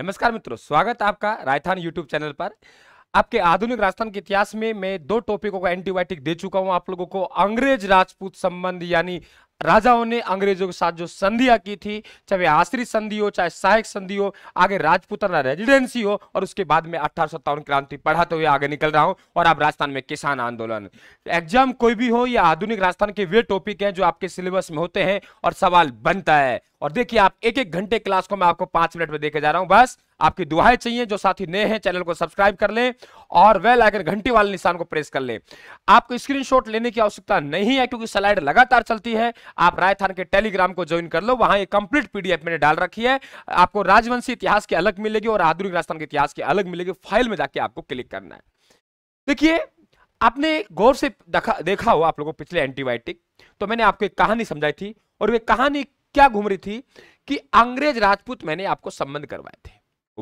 नमस्कार मित्रों, स्वागत है आपका रायथान यूट्यूब चैनल पर। आपके आधुनिक राजस्थान के इतिहास में मैं दो टॉपिकों का एंटीबायोटिक दे चुका हूं आप लोगों को। अंग्रेज राजपूत संबंध यानी राजाओं ने अंग्रेजों के साथ जो संधियां की थी, चाहे आश्रित संधि हो, चाहे सहायक संधि हो, आगे राजपूताना रेजिडेंसी हो, और उसके बाद में 1857 क्रांति पढ़ाते हुए आगे निकल रहा हूं। और आप राजस्थान में किसान आंदोलन, एग्जाम कोई भी हो, या आधुनिक राजस्थान के वे टॉपिक हैं जो आपके सिलेबस में होते हैं और सवाल बनता है। और देखिए, आप एक एक घंटे क्लास को मैं आपको 5 मिनट में देखे जा रहा हूं। बस आपकी दुआएं चाहिए। जो साथी नए हैं चैनल को सब्सक्राइब कर लें और बेल आइकन घंटी वाले निशान को प्रेस कर लें। आपको स्क्रीनशॉट लेने की आवश्यकता नहीं है क्योंकि स्लाइड लगातार चलती है। आप रायथान के टेलीग्राम को ज्वाइन कर लो, वहां ये कंप्लीट पीडीएफ मैंने डाल रखी है। आपको राजवंशी इतिहास की अलग मिलेगी और आधुनिक राजस्थान के इतिहास की अलग मिलेगी। फाइल में जाके आपको क्लिक करना है। देखिए, आपने गौर से देखा हो आप लोगों को पिछले एंटीबायोटिक तो मैंने आपको एक कहानी समझाई थी, और वह कहानी क्या घूम रही थी कि अंग्रेज राजपूत मैंने आपको संबंध करवाए थे।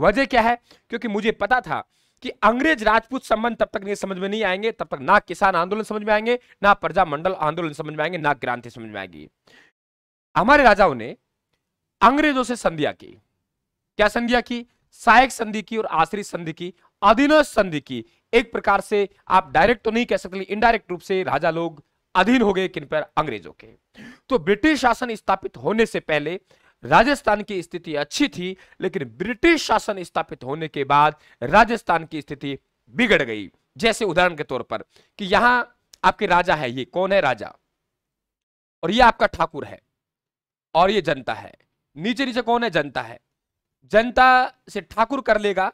वजह क्या है? क्योंकि मुझे पता था कि अंग्रेज राजपूत संबंध तब तक नहीं समझ में नहीं आएंगे, तब तक ना किसान आंदोलन समझ में आएंगे, ना प्रजा मंडल आंदोलन समझ में आएंगे, ना क्रांति समझ में आएगी। हमारे राजाओं ने अंग्रेजों से संधियां की। क्या संधियां की? सहायक संधि की और आश्रित संधि की, अधीनस्थ संधि की। एक प्रकार से आप डायरेक्ट तो नहीं कह सकते, इनडायरेक्ट रूप से राजा लोग अधीन हो गए किन पर? अंग्रेजों के। तो ब्रिटिश शासन स्थापित होने से पहले राजस्थान की स्थिति अच्छी थी, लेकिन ब्रिटिश शासन स्थापित होने के बाद राजस्थान की स्थिति बिगड़ गई। जैसे उदाहरण के तौर पर कि यहां आपके राजा है, ये कौन है? राजा। और ये आपका ठाकुर है, और ये जनता है। नीचे नीचे कौन है? जनता है। जनता से ठाकुर कर लेगा,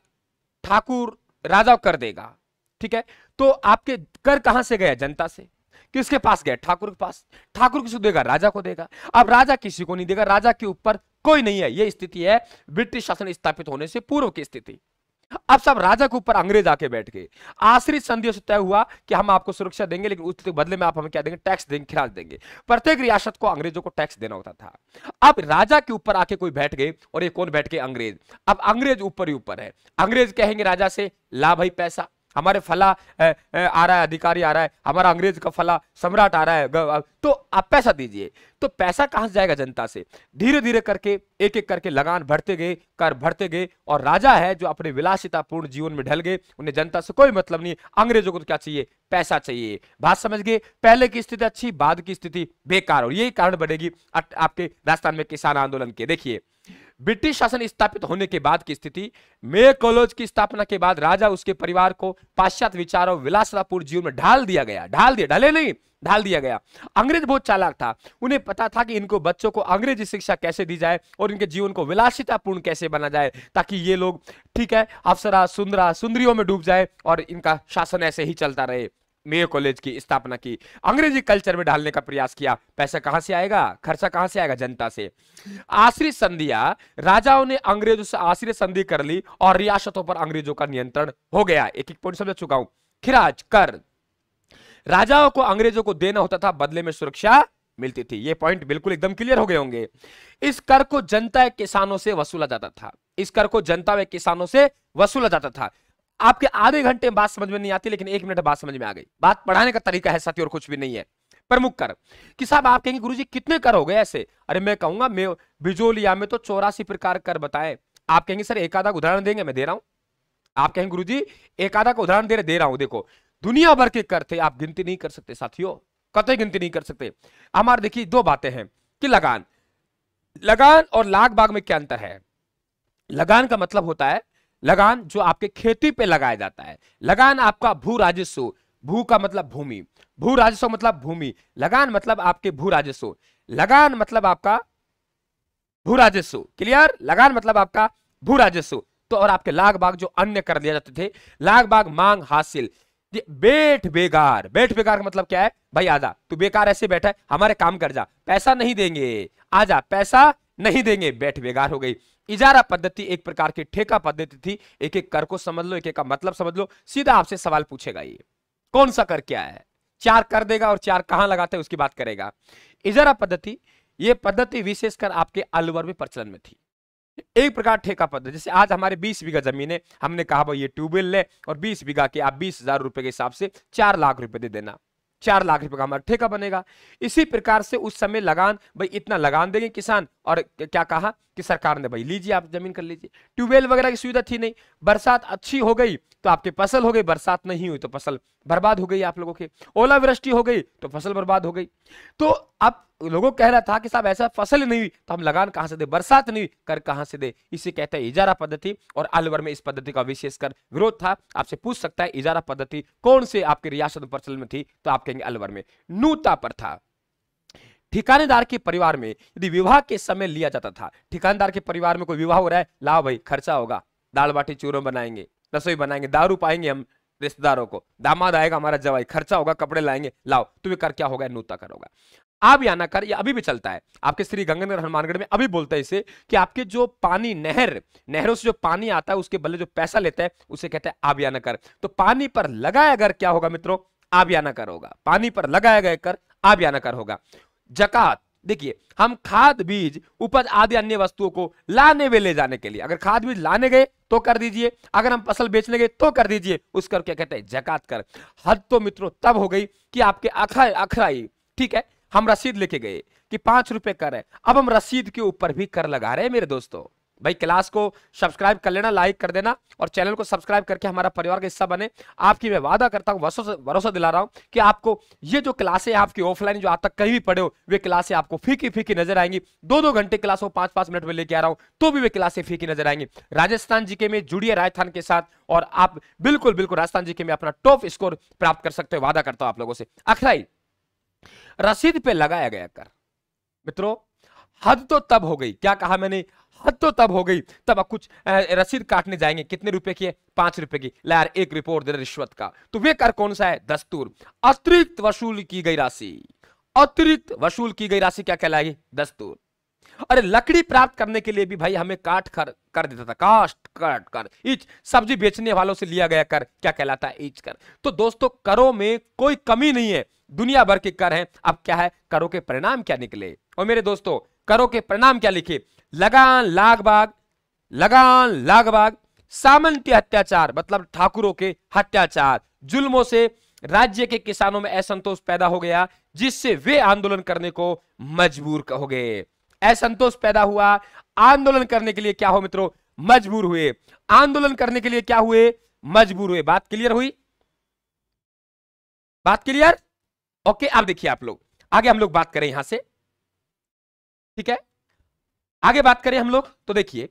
ठाकुर राजा कर देगा। ठीक है, तो आपके कर कहां से गया? जनता से। किसके पास गया? ठाकुर के पास। ठाकुर किसको देगा? राजा को देगा। अब राजा किसी को नहीं देगा, राजा के ऊपर कोई नहीं है। यह स्थिति है ब्रिटिश शासन स्थापित होने से पूर्व की स्थिति। अब सब राजा के ऊपर अंग्रेज आके बैठ गए। आश्रित संधियों से तय हुआ कि हम आपको सुरक्षा देंगे, लेकिन उसके बदले में आप हमें क्या देंगे? टैक्स देंगे, खिराज देंगे। प्रत्येक रियासत को अंग्रेजों को टैक्स देना होता था। अब राजा के ऊपर आके कोई बैठ गए, और ये कौन बैठ गए? अंग्रेज। अब अंग्रेज ऊपर ही ऊपर है। अंग्रेज कहेंगे राजा से, ला भाई पैसा, हमारे फला आ रहा है, अधिकारी आ रहा है, हमारा अंग्रेज का फला सम्राट आ रहा है, तो आप पैसा दीजिए। तो पैसा कहां से जाएगा? जनता से। धीरे धीरे करके एक एक करके लगान भरते गए, कर भरते गए, और राजा है जो अपने विलासितापूर्ण जीवन में ढल गए, उन्हें जनता से कोई मतलब नहीं। अंग्रेजों को तो क्या चाहिए? पैसा चाहिए। बात समझ गए? पहले की स्थिति अच्छी, बाद की स्थिति बेकार, और यही कारण बनेगी आपके राजस्थान में किसान आंदोलन के। देखिए, ब्रिटिश शासन स्थापित होने के बाद की स्थिति, मे कॉलेज की स्थापना के बाद राजा उसके परिवार को पाश्चात्य विचारों विलासतापूर्ण जीवन में ढाल दिया गया। ढाल दिया गया। अंग्रेज बहुत चालाक था, उन्हें पता था कि इनको बच्चों को अंग्रेजी शिक्षा कैसे दी जाए और इनके जीवन को विलासितापूर्ण कैसे बना जाए, ताकि ये लोग ठीक है अफसरा सुंदरा सुंदरियों में डूब जाए और इनका शासन ऐसे ही चलता रहे। मेयर कॉलेज की स्थापना की, अंग्रेजी कल्चर में ढालने का प्रयास किया। पैसा कहां से आएगा? खर्चा कहां से आएगा? जनता से। आश्रित संधियां, राजाओं ने अंग्रेजों से आश्रित संधि कर ली और रियासतों पर अंग्रेजों का नियंत्रण हो गया। एक एक पॉइंट समझ चुका हूं। खिराज, कर, राजाओं को अंग्रेजों को देना होता था, बदले में सुरक्षा मिलती थी। ये पॉइंट बिल्कुल एकदम क्लियर हो गए होंगे। इस कर को जनता या किसानों से वसूला जाता था। इस कर को जनता व किसानों से वसूला जाता था। आपके आधे घंटे में बात समझ में नहीं आती, लेकिन 1 मिनट बात समझ में आ गई। बात पढ़ाने का तरीका है साथी, और कुछ भी नहीं है। प्रमुख कर कि साहब आप कहेंगे गुरुजी कितने कर हो गए ऐसे? अरे मैं कहूंगा, मैं बिजोलिया में तो 84 प्रकार कर बताए। आप कहेंगे सर एक आधा उदाहरण देंगे? मैं दे रहा हूं। आप कहेंगे गुरुजी एक आधा का उदाहरण दे रहा हूं। देखो, दुनिया भर के कर थे, आप गिनती नहीं कर सकते साथियों, कतई गिनती नहीं कर सकते। हमारे देखिए दो बातें हैं कि लगान, लगान और लाग बाग में क्या अंतर है। लगान का मतलब होता है लगान जो आपके खेती पे लगाया जाता है। लगान आपका भू राजस्व, भू का मतलब भूमि, भू राजस्व मतलब भूमि, लगान मतलब आपके भू राजस्व, लगान मतलब आपका भू राजस्व। क्लियर? लगान मतलब आपका भू राजस्व। तो और आपके लाग बाग जो अन्य कर दिया जाते थे, लाग बाग मांग हासिल, बेठ बेगार। बेठ बेगार का मतलब क्या है? भाई आजा, तू बेकार ऐसे बैठा है, हमारे काम कर जा, पैसा नहीं देंगे, आजा पैसा नहीं देंगे, बैठ बेगार हो गई। इजारा पद्धति एक प्रकार की ठेका पद्धति थी। एक एक कर को समझ लो, एक एक का मतलब समझ लो। सीधा आपसे सवाल पूछेगा ये कौन सा कर क्या है, 4 कर देगा और 4 कहां लगाते हैं उसकी बात करेगा। इजारा पद्धति, ये पद्धति विशेषकर आपके अलवर में प्रचलन में थी। एक प्रकार ठेका पद्धति, जैसे आज हमारे 20 बीघा जमीन है, हमने कहा भाई ये ट्यूबवेल ले और 20 बीघा के आप 20,000 रुपए के हिसाब से 4 लाख रुपए दे देना, 4 लाख रुपए का हमारा ठेका बनेगा। इसी प्रकार से उस समय लगान, भाई इतना लगान देंगे किसान और क्या कहा कि सरकार ने भाई लीजिए आप जमीन कर लीजिए। ट्यूबवेल वगैरह की सुविधा थी नहीं, बरसात अच्छी हो गई तो आपकी फसल हो गई, बरसात नहीं हुई तो फसल बर्बाद हो गई आप लोगों की, ओलावृष्टि हो गई तो फसल बर्बाद हो गई। तो आप लोगों कह रहा था कि साहब ऐसा फसल नहीं हुई तो हम लगान कहां से दे, बरसात नहीं हुई कर कहां से दे। इसे कहते हैं इजारा पद्धति, और अलवर में इस पद्धति का विशेषकर विरोध था। आपसे पूछ सकता है इजारा पद्धति कौन से आपकी रियासत में प्रचलन में थी, तो आप कहेंगे अलवर में। नूता पर था, ठिकानेदार के परिवार में यदि विवाह के समय लिया जाता था, ठिकानेदार के परिवार में कोई विवाह हो रहा है, लाओ भाई खर्चा होगा, दाल बाटी चूरम बनाएंगे, रसोई बनाएंगे, दारू पाएंगे हम रिश्तेदारों को, दामाद आएगा हमारा जवाई, खर्चा होगा, कपड़े लाएंगे, लाओ तुम्हें कर क्या होगा, नूता कर होगा। आप या ना कर, ये अभी भी चलता है आपके श्री गंगानगर हनुमानगढ़ में, अभी बोलते हैं इसे कि आपके जो पानी नहरों से जो पानी आता है उसके बदले जो पैसा लेता है उसे कहते हैं आप या ना कर। तो पानी पर लगाया कर क्या होगा मित्रों, आप या ना कर होगा। पानी पर लगाया गया कर आप या ना कर होगा। जकात, देखिए हम खाद बीज उपज आदि अन्य वस्तुओं को लाने व ले जाने के लिए, अगर खाद बीज लाने गए तो कर दीजिए, अगर हम फसल बेचने गए तो कर दीजिए, उस कर क्या कहते हैं जकात कर। हद तो मित्रों तब हो गई कि आपके अखराई, ठीक है हम रसीद लेके गए कि 5 रुपए कर है, अब हम रसीद के ऊपर भी कर लगा रहे हैं। मेरे दोस्तों भाई क्लास को सब्सक्राइब कर लेना, लाइक कर देना और चैनल को सब्सक्राइब करके हमारा परिवार का हिस्सा बने। आपकी मैं वादा करता हूँ, भरोसा दिला रहा हूँ कि आपको ये जो क्लासें आपकी ऑफलाइन जो आज तक कहीं भी पढ़े हो वे क्लासें आपको फीकी फीकी नजर आएंगी। 2-2 घंटे क्लास हो 5-5 मिनट में लेके आ रहा हूँ तो भी वे क्लासें फीकी नजर आएंगी। राजस्थान जीके में जुड़िए राजस्थान के साथ और आप बिल्कुल बिल्कुल राजस्थान जीके में अपना टॉप स्कोर प्राप्त कर सकते हो, वादा करता हूँ आप लोगों से। अखराई, रसीद पे लगाया गया कर। मित्रों हद तो तब हो गई, क्या कहा मैंने, हद तो तब हो गई तब कुछ रसीद काटने जाएंगे, कितने रुपए की है, 5 रुपए की, ला यार 1 रुपये और दे रिश्वत का। तो वे कर कौन सा है, दस्तूर। अतिरिक्त वसूल की गई राशि, अतिरिक्त वसूल की गई राशि क्या कहलाएगी, दस्तूर। अरे लकड़ी प्राप्त करने के लिए भी भाई हमें काट कर देता था, कास्ट काट कर। इच, सब्जी बेचने वालों से लिया गया कर क्या कहलाता है, इच कर। तो दोस्तों करों में कोई कमी नहीं है, दुनिया भर के कर हैं। अब क्या है करों के परिणाम क्या निकले, और मेरे दोस्तों करों के परिणाम क्या लिखे, लगान लागबाग, लगान लागबाग, सामंती अत्याचार मतलब ठाकुरों के हत्याचार, जुल्मों से राज्य के किसानों में असंतोष पैदा हो गया जिससे वे आंदोलन करने को मजबूर हो गए। असंतोष पैदा हुआ, आंदोलन करने के लिए क्या हो मित्रों मजबूर हुए, आंदोलन करने के लिए क्या हुए मजबूर हुए। बात क्लियर हुई, बात क्लियर, ओके। अब देखिए आप लोग आगे हम लोग बात करें यहां से, ठीक है आगे बात करें हम लोग। तो देखिए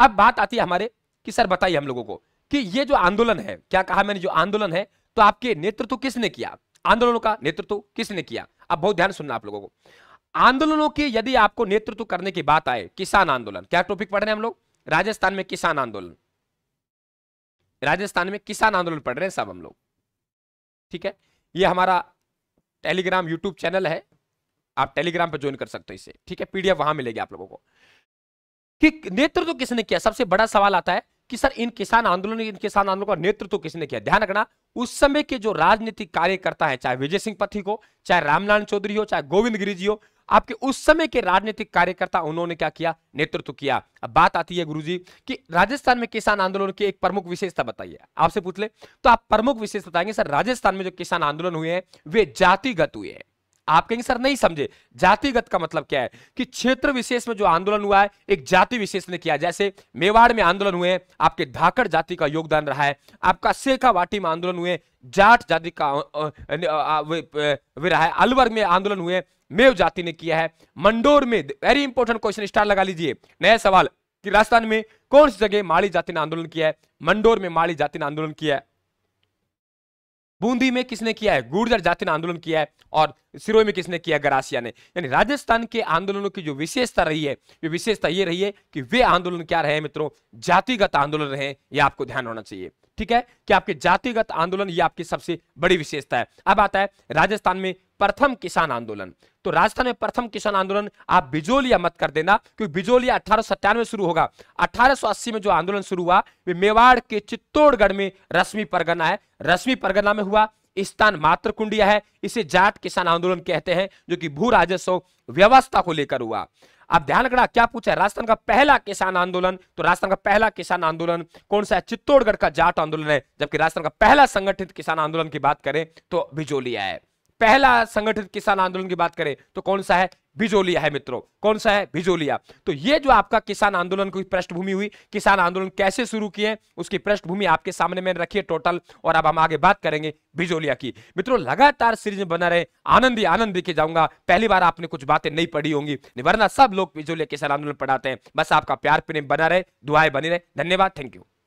अब बात आती है हमारे कि सर बताइए हम लोगों को कि ये जो आंदोलन है, क्या कहा मैंने, जो आंदोलन है तो आपके नेतृत्व किसने किया, आंदोलनों का नेतृत्व किसने किया। अब बहुत ध्यान सुनना आप लोगों को, आंदोलनों के यदि आपको नेतृत्व करने की बात आए, किसान आंदोलन क्या टॉपिक पढ़ रहे हैं हम लोग, राजस्थान में किसान आंदोलन, राजस्थान में किसान आंदोलन पढ़ रहे हैं सब हम लोग, ठीक है। ये हमारा टेलीग्राम यूट्यूब चैनल है, आप टेलीग्राम पर ज्वाइन कर सकते हो इसे, ठीक है, पीडीएफ वहां मिलेगी आप लोगों को। कि नेतृत्व किसने किया, सबसे बड़ा सवाल आता है कि सर इन किसान आंदोलन का नेतृत्व किसने किया। ध्यान रखना उस समय के जो राजनीतिक कार्यकर्ता है, चाहे विजय सिंह पथिक हो, चाहे रामलाल चौधरी हो, चाहे गोविंद गिरीजी हो, आपके उस समय के राजनीतिक कार्यकर्ता उन्होंने क्या किया, नेतृत्व किया। अब बात आती है गुरुजी कि राजस्थान में किसान आंदोलन की एक प्रमुख विशेषता बताइए, आपसे पूछ ले तो आप प्रमुख विशेषता बताएंगे सर राजस्थान में जो किसान आंदोलन हुए हैं वे जातिगत हुए हैं। आप कहेंगे सर नहीं समझे, जातिगत का मतलब क्या है कि क्षेत्र विशेष में जो आंदोलन हुआ है एक जाति विशेष ने किया, जैसे मेवाड़ में आंदोलन हुए हैं आपके धाकड़ जाति का योगदान रहा है, आपका सेखावाटी में आंदोलन हुए जाट जाति का वे रहा है, अलवर में आंदोलन हुए मेव जाति ने किया है, मंडोर में, वेरी इंपॉर्टेंट क्वेश्चन स्टार लगा लीजिए नया सवाल कि राजस्थान में कौन सी जगह माड़ी जाति ने आंदोलन किया है, मंडोर में माड़ी जाति ने आंदोलन किया है, बूंदी में किसने किया है, गुर्जर जाति ने आंदोलन किया है, और सिरोही में किसने किया, गरासिया ने। यानी राजस्थान के आंदोलनों की जो विशेषता रही है, ये विशेषता ये रही है कि वे आंदोलन क्या रहे मित्रों, जातिगत आंदोलन रहे, ये आपको ध्यान होना चाहिए, ठीक है, कि आपके जातिगत आंदोलन ये आपकी सबसे बड़ी विशेषता है। अब आता है राजस्थान में प्रथम किसान आंदोलन, तो राजस्थान में प्रथम किसान आंदोलन आप बिजोलिया मत कर देना क्योंकि बिजोलिया 1897 में शुरू होगा। 1880 में जो आंदोलन शुरू हुआ वे मेवाड़ के चित्तौड़गढ़ में रश्मि परगना है, रश्मि परगना में हुआ, स्थान मात्रकुंडिया है, इसे जाट किसान आंदोलन कहते हैं जो कि भू राजस्व व्यवस्था को लेकर हुआ। आप ध्यान रखना क्या पूछा है, राजस्थान का पहला किसान आंदोलन, तो राजस्थान का पहला किसान आंदोलन कौन सा है, चित्तौड़गढ़ का जाट आंदोलन है, जबकि राजस्थान का पहला संगठित किसान आंदोलन की बात करें तो बिजोलिया है। पहला संगठित किसान आंदोलन की बात करें तो कौन सा है, बिजोलिया है मित्रों। कौन सा है? बिजोलिया। तो ये जो आपका किसान आंदोलन की पृष्ठभूमि हुई, किसान आंदोलन कैसे शुरू किए, उसकी पृष्ठभूमि आपके सामने मैंने रखी है टोटल। और अब हम आगे बात करेंगे बिजोलिया की। मित्रों लगातार सीरीज में बना रहे, आनंद ही आनंद देखे जाऊंगा। पहली बार आपने कुछ बातें नहीं पढ़ी होंगी, वरना सब लोग बिजोलिया किसान आंदोलन पढ़ाते हैं। बस आपका प्यार प्रेम बना रहे, दुआएं बनी रहे। धन्यवाद, थैंक यू।